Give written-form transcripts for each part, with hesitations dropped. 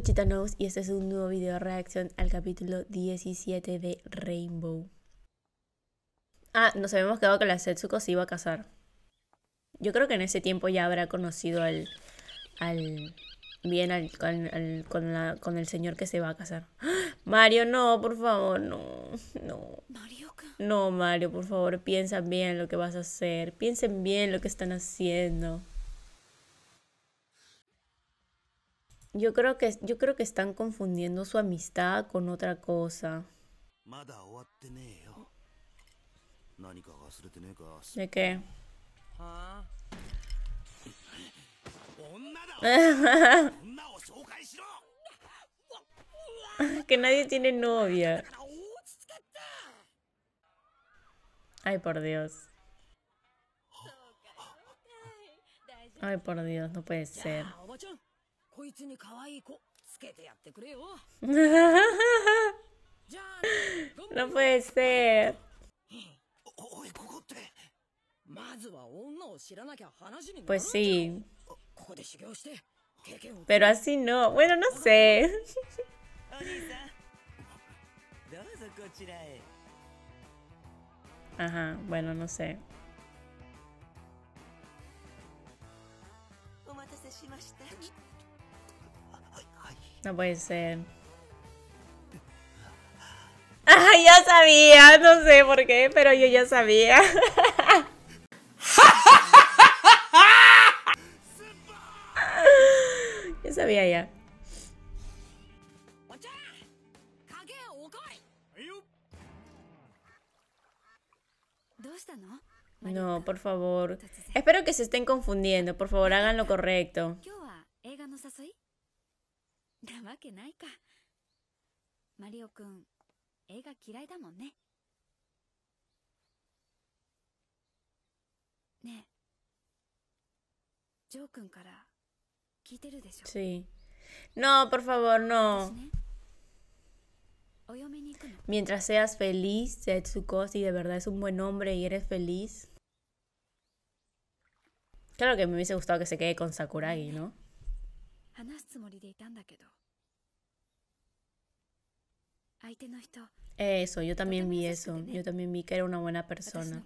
Luchitaknows y este es un nuevo video de reacción al capítulo 17 de Rainbow. Nos habíamos quedado que la Setsuko se iba a casar. Yo creo que en ese tiempo ya habrá conocido con el señor que se va a casar. Mario, no, por favor, no. No, Mario, por favor, piensa bien lo que vas a hacer. Piensen bien lo que están haciendo. Yo creo que están confundiendo su amistad con otra cosa. ¿De qué? Que nadie tiene novia. Ay, por Dios. Ay, por Dios, no puede ser. No puede ser. Pues sí. Pero así no. Bueno, no sé. Ajá, bueno, no sé. No puede ser. Ah, ya sabía, no sé por qué, pero yo ya sabía. Yo sabía ya. No, por favor. Espero que se estén confundiendo. Por favor, hagan lo correcto. Sí. No, por favor, no. Mientras seas feliz, Setsuko, si de verdad es un buen hombre y eres feliz. Claro que me hubiese gustado que se quede con Sakuragi, ¿no? Eso, yo también vi eso. Yo también vi que era una buena persona.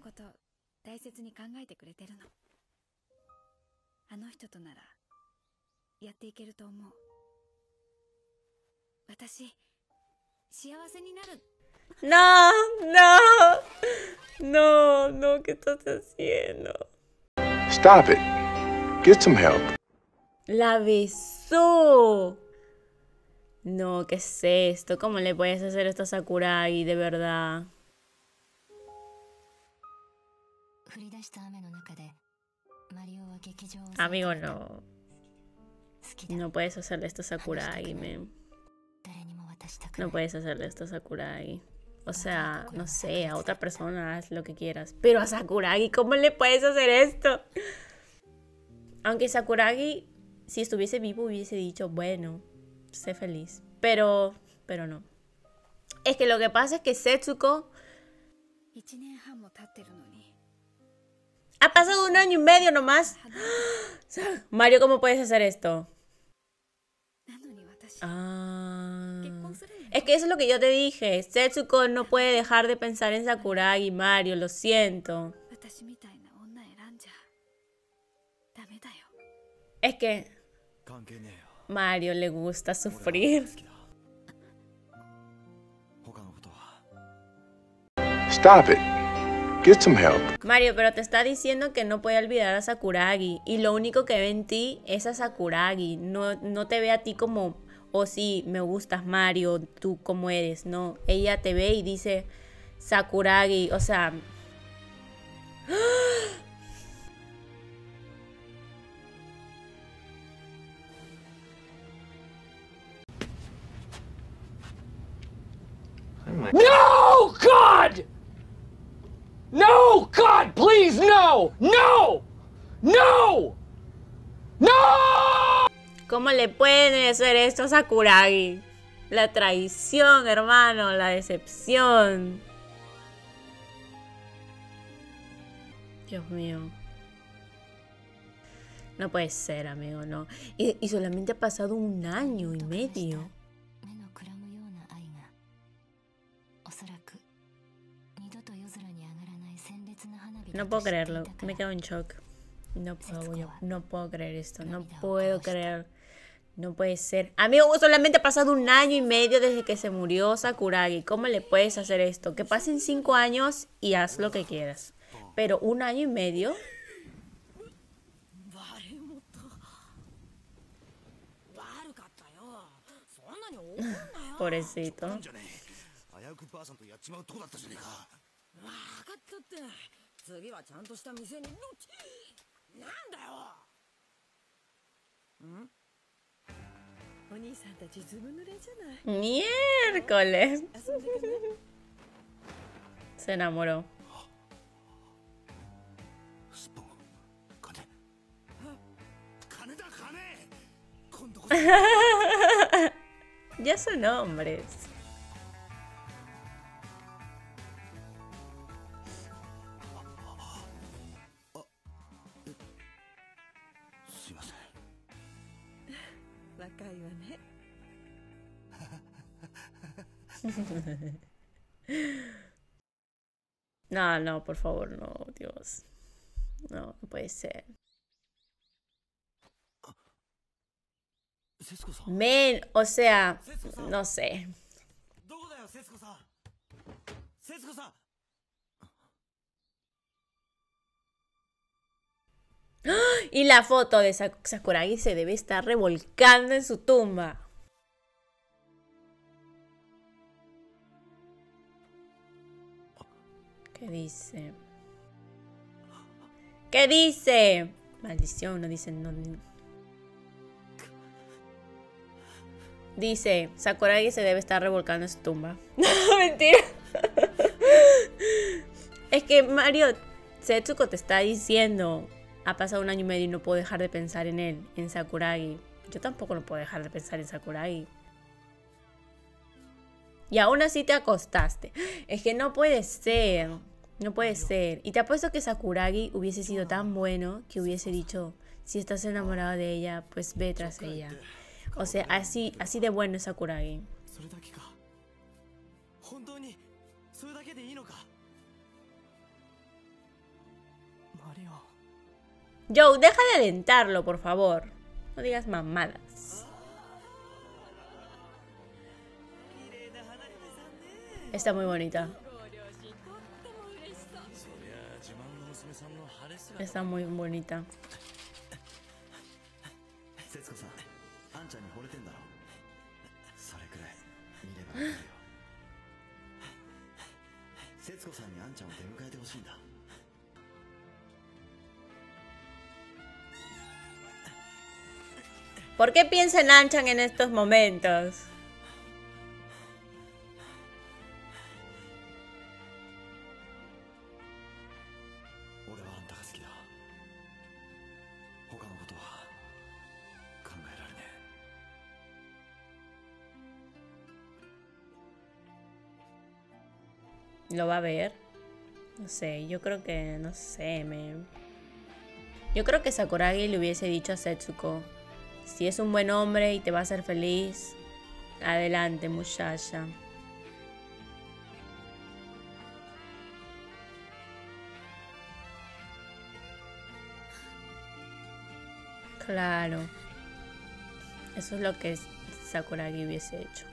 No, no, no, no, ¿qué estás haciendo? Stop it. Get some help. La besó. No, ¿qué es esto? ¿Cómo le puedes hacer esto a Sakuragi, de verdad? Amigo, no. No puedes hacerle esto a Sakuragi, man. No puedes hacerle esto a Sakuragi. O sea, no sé, a otra persona haz lo que quieras. Pero a Sakuragi, ¿cómo le puedes hacer esto? Aunque Sakuragi, si estuviese vivo, hubiese dicho, bueno, sé feliz. Pero no. Es que lo que pasa es que Setsuko... Ha pasado 1 año y medio nomás. Mario, ¿cómo puedes hacer esto? Es que eso es lo que yo te dije. Setsuko no puede dejar de pensar en Sakuragi, Mario, lo siento. Es que... Mario le gusta sufrir. Stop it. Get some help. Mario, pero te está diciendo que no puede olvidar a Sakuragi. Y lo único que ve en ti es a Sakuragi. No te ve a ti como... O sí, me gustas Mario, tú como eres, no. Ella te ve y dice Sakuragi, o sea... No, God! No, God, please, no! No! No! No! ¿Cómo le pueden hacer esto a Sakuragi? La traición, hermano, la decepción. Dios mío. No puede ser, amigo, no. Y solamente ha pasado 1 año y medio. No puedo creerlo, me quedo en shock. No puedo creer esto, no puedo creer. No puede ser. Amigo, solamente ha pasado 1 año y medio desde que se murió Sakuragi. ¿Cómo le puedes hacer esto? Que pasen 5 años y haz lo que quieras. Pero 1 año y medio... Pobrecito. Miércoles. Se enamoró. Ya son hombres. No, no, por favor, no, Dios. No, no puede ser. Men, o sea, no sé. Y la foto de Sakuragi se debe estar revolcando en su tumba. ¿Qué dice? ¿Qué dice? Maldición, no dicen. No, no. Dice, Sakuragi se debe estar revolcando en su tumba. Mentira. Es que Mario, Setsuko te está diciendo, ha pasado 1 año y medio y no puedo dejar de pensar en él, en Sakuragi. Yo tampoco no puedo dejar de pensar en Sakuragi. Y aún así te acostaste. Es que no puede ser. No puede ser. Y te apuesto que Sakuragi hubiese sido tan bueno que hubiese dicho, si estás enamorado de ella, pues ve tras ella. O sea, así de bueno es Sakuragi. Joe, deja de alentarlo, por favor. No digas mamadas. Está muy bonita. Está muy bonita. ¿Por qué piensa en Anchan en estos momentos? ¿Lo va a ver? No sé, yo creo que... No sé, man. Yo creo que Sakuragi le hubiese dicho a Setsuko, si es un buen hombre y te va a hacer feliz, adelante, muchacha. Claro. Eso es lo que Sakuragi hubiese hecho.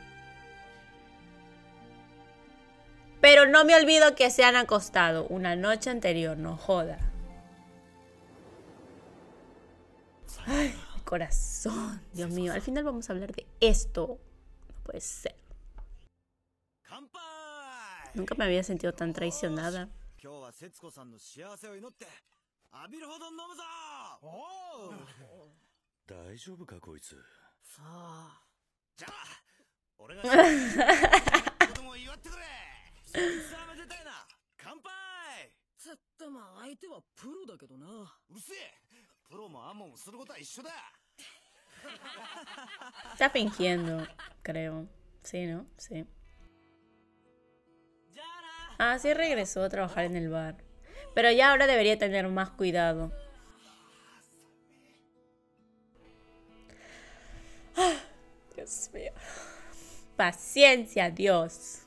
Pero no me olvido que se han acostado una noche anterior, no joda. Ay, mi corazón, Dios mío. Al final vamos a hablar de esto. No puede ser. Nunca me había sentido tan traicionada. Está fingiendo, creo. Sí, ¿no? Sí. Ah, sí regresó a trabajar en el bar. Pero ya ahora debería tener más cuidado. Dios mío. Paciencia, Dios.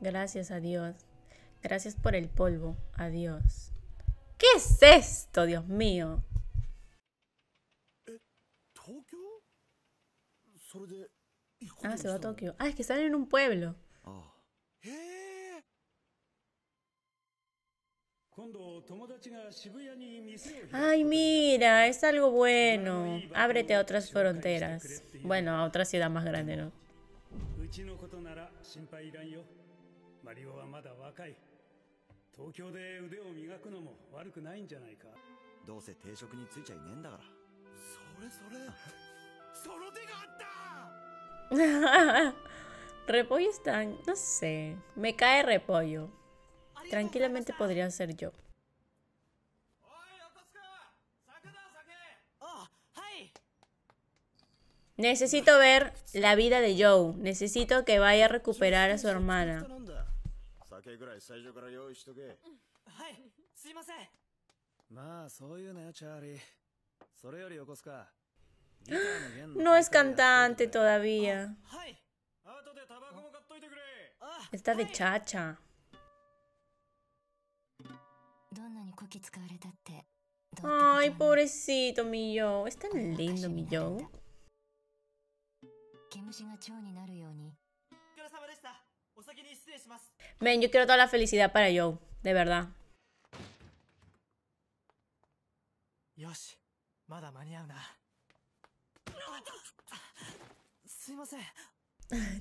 Gracias a Dios. Gracias por el polvo. Adiós. ¿Qué es esto, Dios mío? Ah, se va a Tokio. Ah, es que están en un pueblo. Ay, mira, es algo bueno. Ábrete a otras fronteras. Bueno, a otra ciudad más grande, ¿no? Repollo está... no sé. Me cae repollo. Tranquilamente podría ser yo. Necesito ver la vida de Joe. Necesito que vaya a recuperar a su hermana. No es cantante todavía. Está de chacha. Ay, pobrecito mi Joe. Es tan lindo mi Joe. Men, yo quiero toda la felicidad para Joe, de verdad.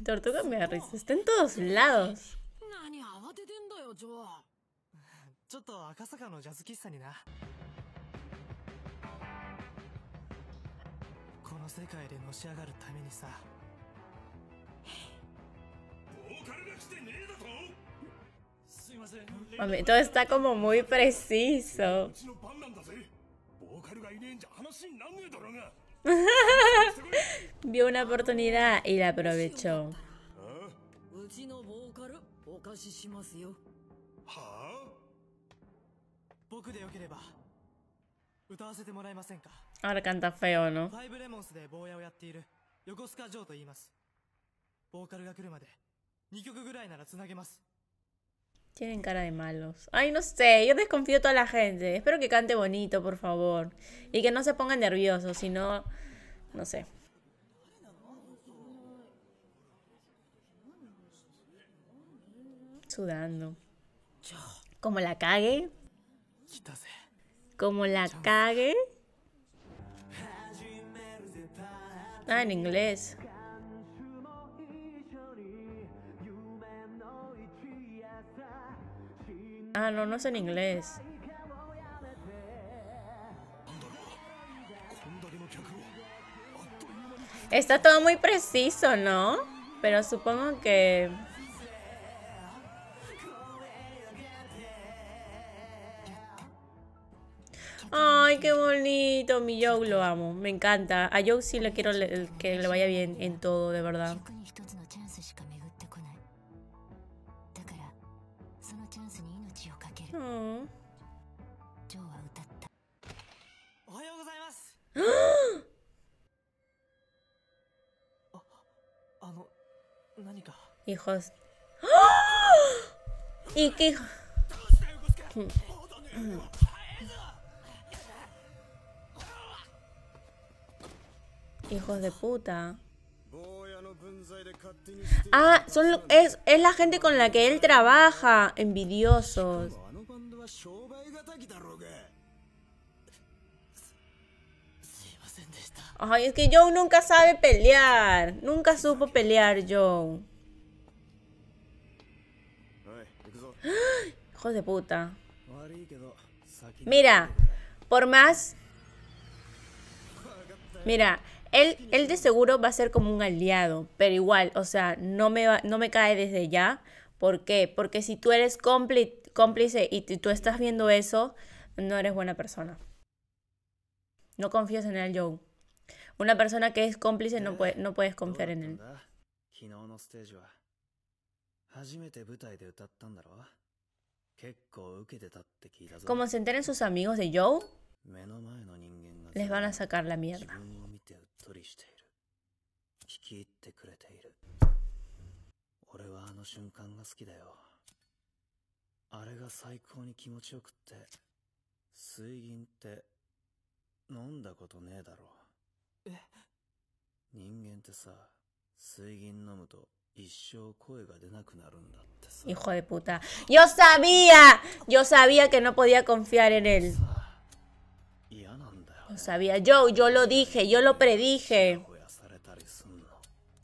Tortuga me da risa, está en todos lados. Mami, todo está como muy preciso. Vio una oportunidad y la aprovechó. Ahora canta feo, ¿no? Tienen cara de malos. Ay, no sé, yo desconfío de toda la gente. Espero que cante bonito, por favor. Y que no se pongan nerviosos, si no... no sé. Sudando. Como la cague. Como la cague. Ah, en inglés. Ah, no, no es en inglés. Está todo muy preciso, ¿no? Pero supongo que... Ay, qué bonito, mi Joe, lo amo, me encanta. A Joe sí le quiero que le vaya bien en todo, de verdad. Oh. Hijos. ¿Y qué hijo? Hijos de puta. Ah, son, es la gente con la que él trabaja. Envidiosos. Ay, es que Joe nunca sabe pelear. Nunca supo pelear, Joe. Hijos de puta. Mira, por más... Mira... Él de seguro va a ser como un aliado, pero igual, o sea, no me cae desde ya. ¿Por qué? Porque si tú eres cómplice y tú estás viendo eso, no eres buena persona. No confías en él, Joe. Una persona que es cómplice no puedes confiar en él. Como se enteren sus amigos de Joe, les van a sacar la mierda. Hijo de puta. Yo sabía que no podía confiar en él. Lo sabía. Yo lo dije, yo lo predije.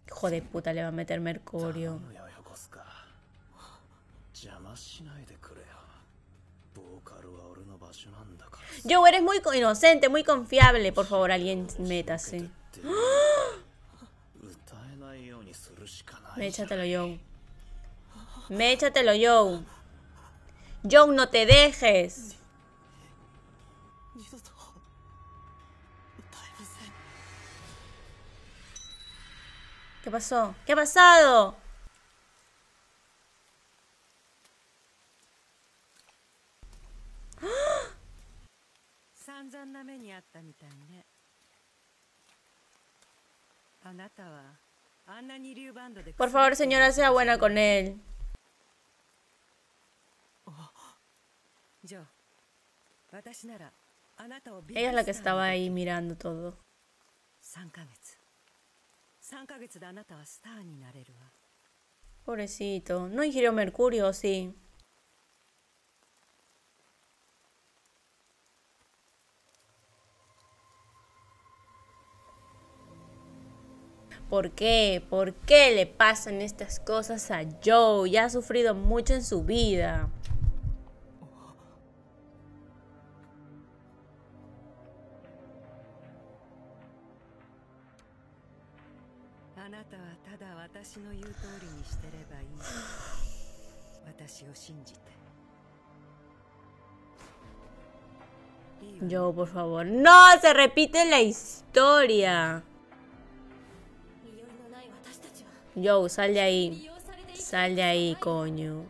Hijo de puta, le va a meter mercurio. Joe, eres muy inocente, muy confiable. Por favor, alguien métase. Méchatelo, Joe. Méchatelo, Joe. Joe, no te dejes. ¿Qué pasó? ¿Qué ha pasado? Por favor, señora, sea buena con él. Ella es la que estaba ahí mirando todo. Pobrecito. No ingirió mercurio, sí. ¿Por qué? ¿Por qué le pasan estas cosas a Joe? Ya ha sufrido mucho en su vida. Joe, por favor. ¡No! Se repite la historia. Joe, sal de ahí. Sal de ahí, coño.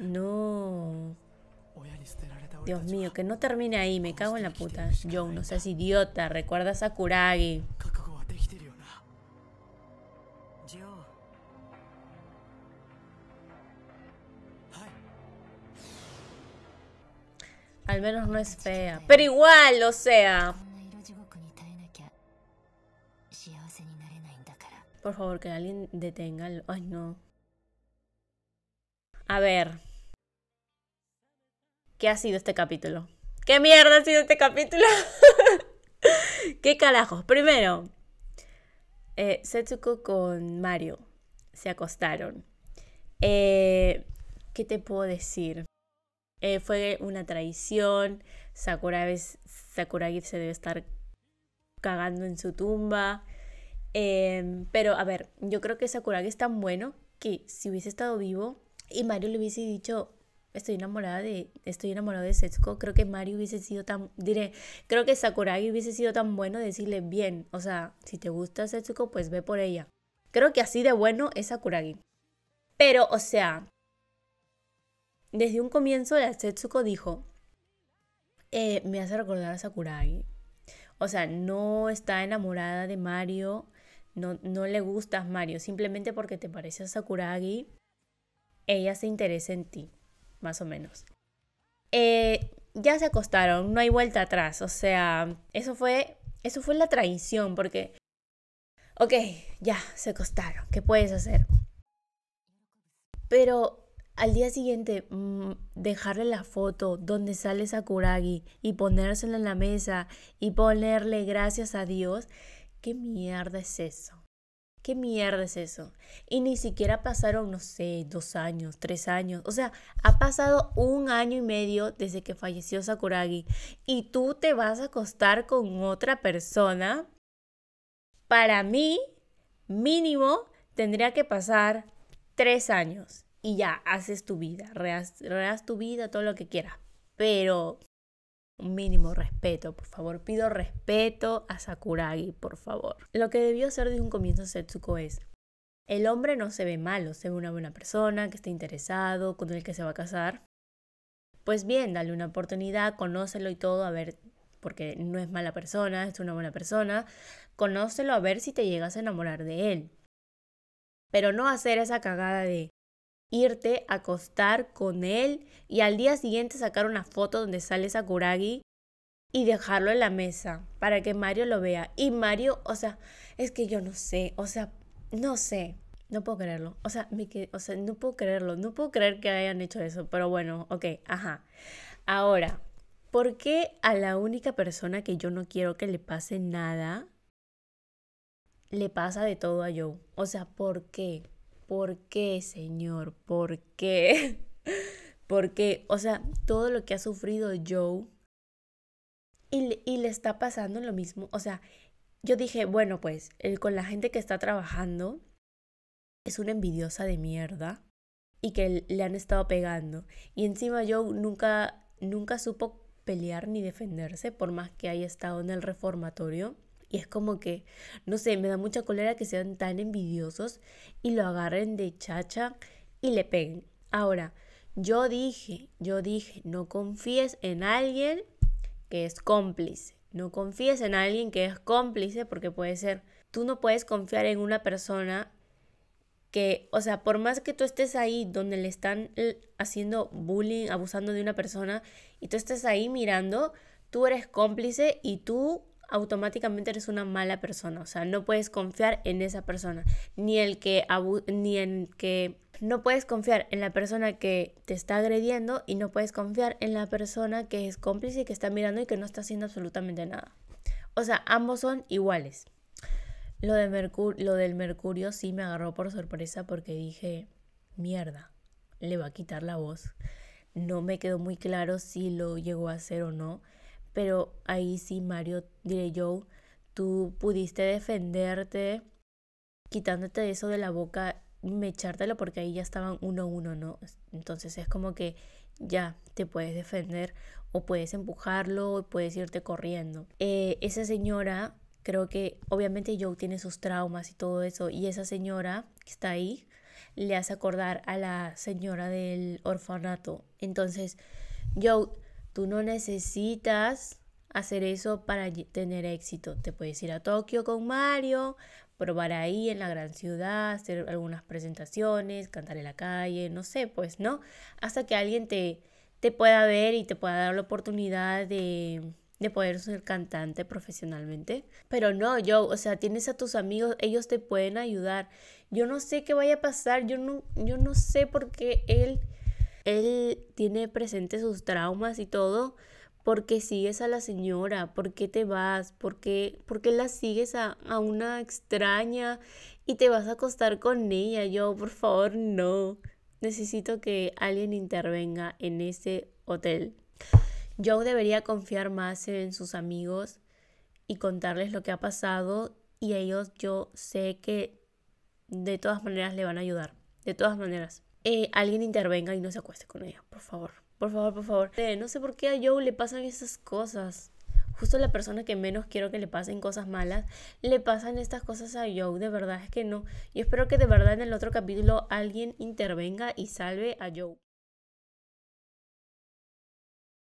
No. Dios mío, que no termine ahí. Me cago en la puta. Joe, no seas idiota. Recuerda a Sakuragi. Al menos no es fea. Pero igual, o sea... Por favor, que alguien detenga. Ay, no. A ver. ¿Qué ha sido este capítulo? ¿Qué mierda ha sido este capítulo? ¿Qué carajos? Primero, Setsuko con Mario se acostaron. ¿Qué te puedo decir? Fue una traición. Sakuragi se debe estar cagando en su tumba. Pero a ver, yo creo que Sakuragi es tan bueno que si hubiese estado vivo y Mario le hubiese dicho estoy enamorado de Setsuko, creo que Mario hubiese sido tan, creo que Sakuragi hubiese sido tan bueno de decirle bien, o sea, si te gusta Setsuko, pues ve por ella. Creo que así de bueno es Sakuragi. Pero, o sea, desde un comienzo la Setsuko dijo, me hace recordar a Sakuragi. O sea, no está enamorada de Mario. No le gustas, Mario, simplemente porque te pareces a Sakuragi, ella se interesa en ti, más o menos. Ya se acostaron, no hay vuelta atrás, o sea, eso fue la traición, porque, ok, ya, se acostaron, ¿qué puedes hacer? Pero al día siguiente, dejarle la foto donde sale Sakuragi y ponérsela en la mesa y ponerle gracias a Dios... ¿Qué mierda es eso? ¿Qué mierda es eso? Y ni siquiera pasaron, no sé, 2 años, 3 años. O sea, ha pasado 1 año y medio desde que falleció Sakuragi. Y tú te vas a acostar con otra persona. Para mí, mínimo, tendría que pasar 3 años. Y ya, haces tu vida. Rehaz tu vida, todo lo que quieras. Pero... un mínimo respeto, por favor. Pido respeto a Sakuragi, por favor. Lo que debió hacer desde un comienzo Setsuko es El hombre no se ve malo, se ve una buena persona que está interesado, con el que se va a casar. Pues bien, dale una oportunidad, conócelo y todo, a ver, porque no es mala persona, es una buena persona. Conócelo a ver si te llegas a enamorar de él. Pero no hacer esa cagada de irte a acostar con él y al día siguiente sacar una foto donde sale Sakuragi y dejarlo en la mesa para que Mario lo vea. Y Mario, o sea, es que yo no sé, o sea, no sé. No puedo creerlo, no puedo creerlo, no puedo creer que hayan hecho eso, pero bueno, ok, ajá. Ahora, ¿por qué a la única persona que yo no quiero que le pase nada, le pasa de todo a Joe? O sea, ¿por qué? ¿Por qué, señor? ¿Por qué? Porque, o sea, todo lo que ha sufrido Joe y le está pasando lo mismo. O sea, yo dije, bueno, pues, con la gente que está trabajando, es una envidiosa de mierda y que le han estado pegando. Y encima Joe nunca supo pelear ni defenderse, por más que haya estado en el reformatorio. Y es como que, no sé, me da mucha cólera que sean tan envidiosos y lo agarren de chacha y le peguen. Ahora, yo dije, no confíes en alguien que es cómplice. No confíes en alguien que es cómplice porque puede ser, tú no puedes confiar en una persona que, o sea, por más que tú estés ahí donde le están haciendo bullying, abusando de una persona, y tú estés ahí mirando, tú eres cómplice y tú automáticamente eres una mala persona. O sea, no puedes confiar en esa persona. No puedes confiar en la persona que te está agrediendo y no puedes confiar en la persona que es cómplice y que está mirando y que no está haciendo absolutamente nada. O sea, ambos son iguales. Lo del mercurio sí me agarró por sorpresa porque dije, mierda, le va a quitar la voz. No me quedó muy claro si lo llegó a hacer o no, pero ahí sí, Mario, diré yo, tú pudiste defenderte quitándote eso de la boca, echártelo porque ahí ya estaban 1-1, ¿no? Entonces es como que ya te puedes defender o puedes empujarlo o puedes irte corriendo. Esa señora... Creo que obviamente Joe tiene sus traumas y todo eso. Y esa señora que está ahí le hace acordar a la señora del orfanato. Entonces, Joe, tú no necesitas hacer eso para tener éxito. Te puedes ir a Tokio con Mario, probar ahí en la gran ciudad, hacer algunas presentaciones, cantar en la calle, no sé, pues, ¿no? Hasta que alguien te pueda ver y te pueda dar la oportunidad de poder ser cantante profesionalmente. Pero no, Joe, o sea, tienes a tus amigos, ellos te pueden ayudar. Yo no sé qué vaya a pasar, yo no sé por qué él tiene presente sus traumas y todo, porque sigues a la señora, por qué te vas, por qué la sigues a una extraña y te vas a acostar con ella. Joe, por favor, no. Necesito que alguien intervenga en ese hotel. Joe debería confiar más en sus amigos y contarles lo que ha pasado, y a ellos yo sé que de todas maneras le van a ayudar. De todas maneras. Alguien intervenga y no se acueste con ella, por favor. Por favor, por favor. No sé por qué a Joe le pasan esas cosas. Justo la persona que menos quiero que le pasen cosas malas, le pasan estas cosas a Joe. De verdad es que no. Yo espero que de verdad en el otro capítulo alguien intervenga y salve a Joe.